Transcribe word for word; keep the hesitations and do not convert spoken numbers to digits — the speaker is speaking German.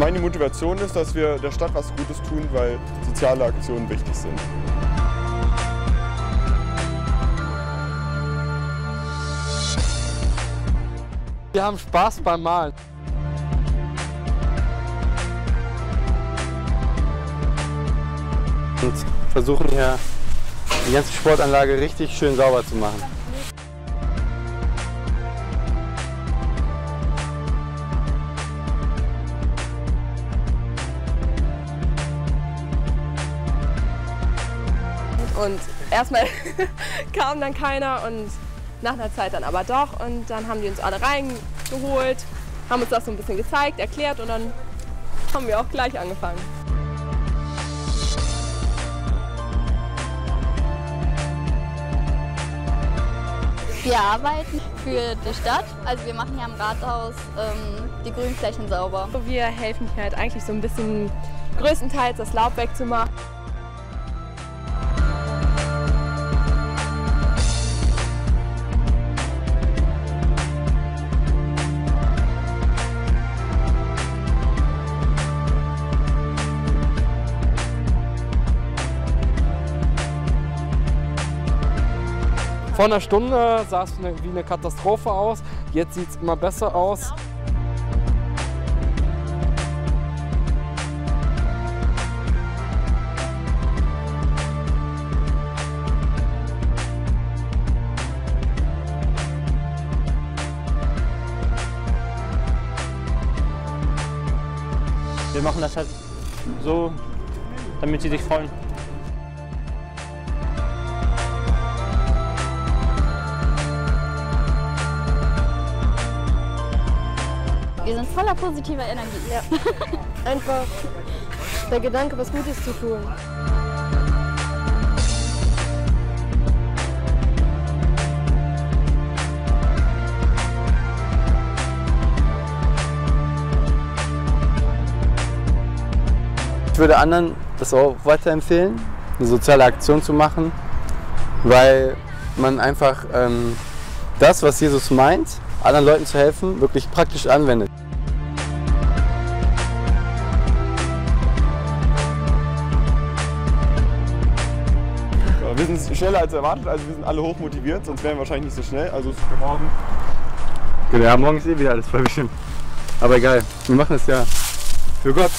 Meine Motivation ist, dass wir der Stadt was Gutes tun, weil soziale Aktionen wichtig sind. Wir haben Spaß beim Malen. Und versuchen hier die ganze Sportanlage richtig schön sauber zu machen. Und erstmal kam dann keiner und nach einer Zeit dann aber doch. Und dann haben die uns alle reingeholt, haben uns das so ein bisschen gezeigt, erklärt und dann haben wir auch gleich angefangen. Wir arbeiten für die Stadt. Also wir machen hier am Rathaus ähm, die Grünflächen sauber. Wir helfen hier halt eigentlich so ein bisschen größtenteils das Laub wegzumachen. Vor einer Stunde sah es wie eine Katastrophe aus, jetzt sieht es immer besser aus. Wir machen das halt so, damit sie sich freuen. Wir sind voller positiver Energie. Ja. Einfach der Gedanke, was Gutes zu tun. Ich würde anderen das auch weiterempfehlen, eine soziale Aktion zu machen, weil man einfach ähm, das, was Jesus meint, anderen Leuten zu helfen, wirklich praktisch anwendet. Wir sind schneller als erwartet, also wir sind alle hochmotiviert, sonst wären wir wahrscheinlich nicht so schnell. Also für morgen. Genau, ja, morgen ist eh wieder alles voll bestimmt. Aber egal, wir machen es ja für Gott.